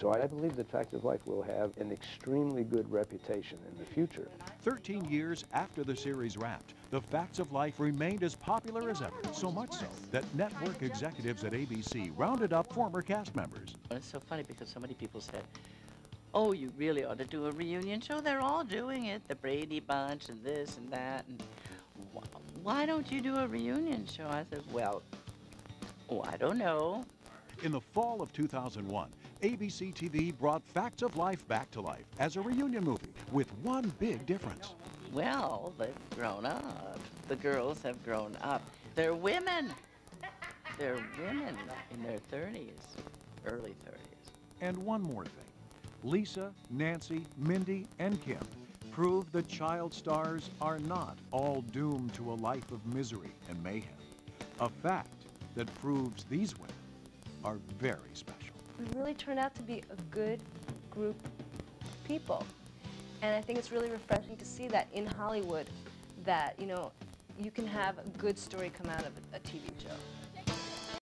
So I believe The Facts of Life will have an extremely good reputation in the future. 13 years after the series wrapped, The Facts of Life remained as popular as ever, so much so that network executives at ABC rounded up former cast members. It's so funny because so many people said, oh, you really ought to do a reunion show. They're all doing it, the Brady Bunch and this and that. And why don't you do a reunion show? I said, well, oh, I don't know. In the fall of 2001, ABC TV brought Facts of Life back to life as a reunion movie with one big difference. Well, they've grown up. The girls have grown up. They're women. They're women in their 30s, early 30s. And one more thing. Lisa, Nancy, Mindy, and Kim prove the child stars are not all doomed to a life of misery and mayhem. A fact that proves these women are very special. We really turned out to be a good group of people. And I think it's really refreshing to see that in Hollywood, that, you know, you can have a good story come out of a TV show.